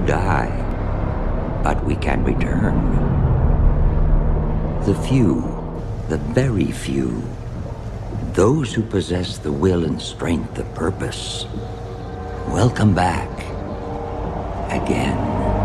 do die, but we can return. The few, the very few, those who possess the will and strength of purpose, welcome back again.